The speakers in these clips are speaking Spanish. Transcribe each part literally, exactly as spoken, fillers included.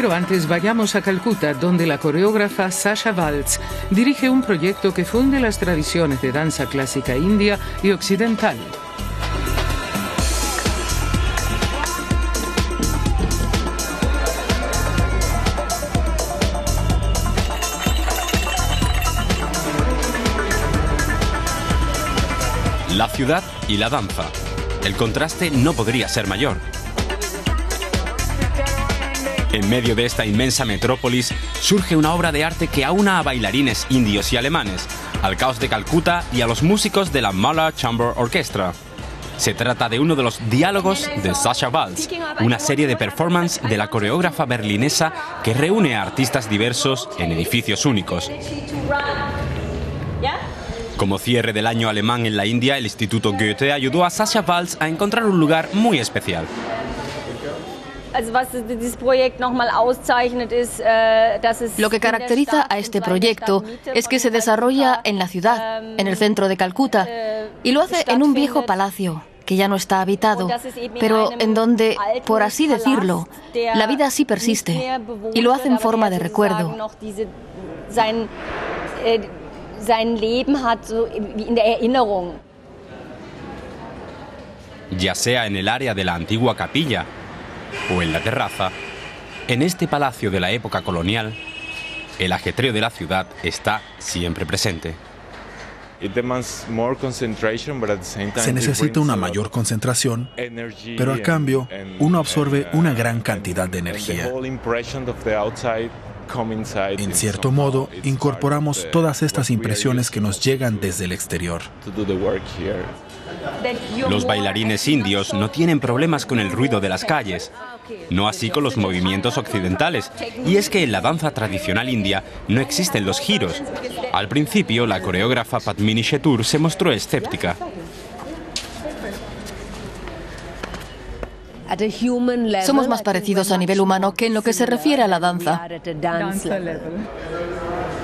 Pero antes vayamos a Calcuta, donde la coreógrafa Sasha Waltz dirige un proyecto que funde las tradiciones de danza clásica india y occidental. La ciudad y la danza. El contraste no podría ser mayor. En medio de esta inmensa metrópolis surge una obra de arte que aúna a bailarines indios y alemanes, al caos de Calcuta y a los músicos de la Mala Chamber Orchestra. Se trata de uno de los diálogos de Sasha Waltz, una serie de performances de la coreógrafa berlinesa que reúne a artistas diversos en edificios únicos. Como cierre del año alemán en la India, el Instituto Goethe ayudó a Sasha Waltz a encontrar un lugar muy especial. Lo que caracteriza a este proyecto es que se desarrolla en la ciudad, en el centro de Calcuta, y lo hace en un viejo palacio que ya no está habitado, pero en donde, por así decirlo, la vida sí persiste, y lo hace en forma de recuerdo. Ya sea en el área de la antigua capilla o en la terraza, en este palacio de la época colonial, el ajetreo de la ciudad está siempre presente. Se necesita una mayor concentración, pero a cambio uno absorbe una gran cantidad de energía. En cierto modo, incorporamos todas estas impresiones que nos llegan desde el exterior. Los bailarines indios no tienen problemas con el ruido de las calles, no así con los movimientos occidentales, y es que en la danza tradicional india no existen los giros. Al principio, la coreógrafa Padmini Chettur se mostró escéptica. Somos más parecidos a nivel humano que en lo que se refiere a la danza.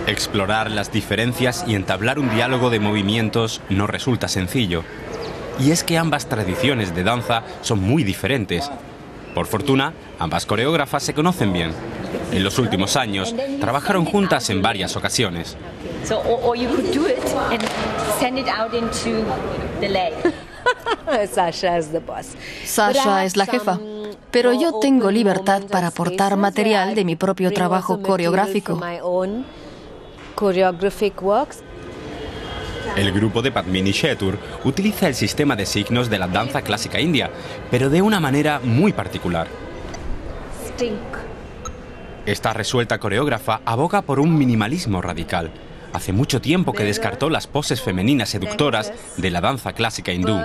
Explorar las diferencias y entablar un diálogo de movimientos no resulta sencillo. Y es que ambas tradiciones de danza son muy diferentes. Por fortuna, ambas coreógrafas se conocen bien. En los últimos años, trabajaron juntas en varias ocasiones. Sasha es la jefa, pero yo tengo libertad para aportar material de mi propio trabajo coreográfico. El grupo de Padmini Chettur utiliza el sistema de signos de la danza clásica india, pero de una manera muy particular. Esta resuelta coreógrafa aboga por un minimalismo radical. Hace mucho tiempo que descartó las poses femeninas seductoras de la danza clásica hindú.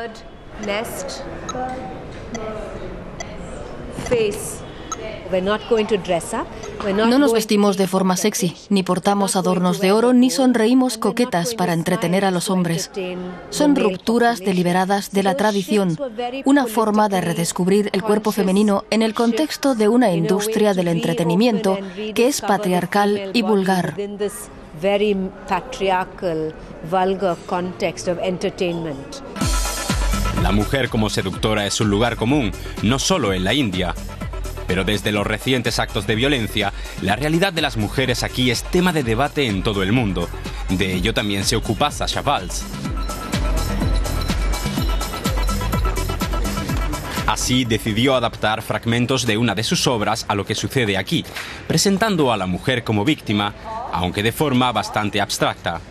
No nos vestimos de forma sexy, ni portamos adornos de oro, ni sonreímos coquetas para entretener a los hombres. Son rupturas deliberadas de la tradición, una forma de redescubrir el cuerpo femenino en el contexto de una industria del entretenimiento que es patriarcal y vulgar. La mujer como seductora es un lugar común, no solo en la India. Pero desde los recientes actos de violencia, la realidad de las mujeres aquí es tema de debate en todo el mundo. De ello también se ocupa Sasha Waltz. Así decidió adaptar fragmentos de una de sus obras a lo que sucede aquí, presentando a la mujer como víctima, aunque de forma bastante abstracta.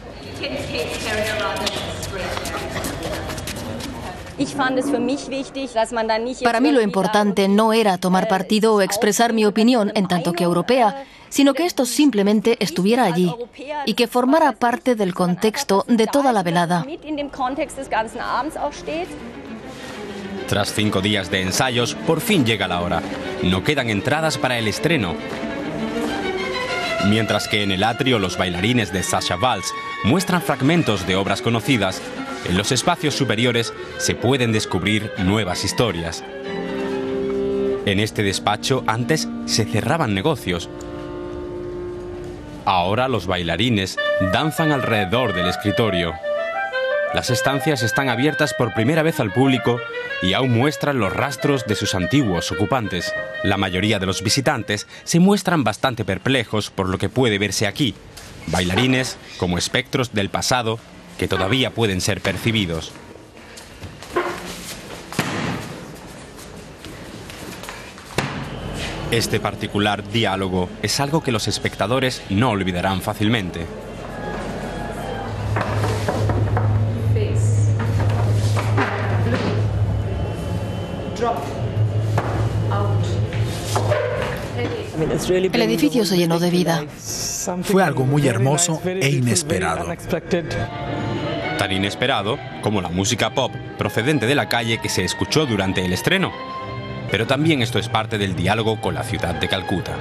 Para mí lo importante no era tomar partido o expresar mi opinión en tanto que europea, sino que esto simplemente estuviera allí y que formara parte del contexto de toda la velada. Tras cinco días de ensayos, por fin llega la hora. No quedan entradas para el estreno. Mientras que en el atrio los bailarines de Sasha Waltz muestran fragmentos de obras conocidas, en los espacios superiores se pueden descubrir nuevas historias. En este despacho antes se cerraban negocios. Ahora los bailarines danzan alrededor del escritorio. Las estancias están abiertas por primera vez al público y aún muestran los rastros de sus antiguos ocupantes. La mayoría de los visitantes se muestran bastante perplejos por lo que puede verse aquí. Bailarines como espectros del pasado que todavía pueden ser percibidos. Este particular diálogo es algo que los espectadores no olvidarán fácilmente. El edificio se llenó de vida. Fue algo muy hermoso e inesperado. Tan inesperado como la música pop procedente de la calle que se escuchó durante el estreno. Pero también esto es parte del diálogo con la ciudad de Calcuta.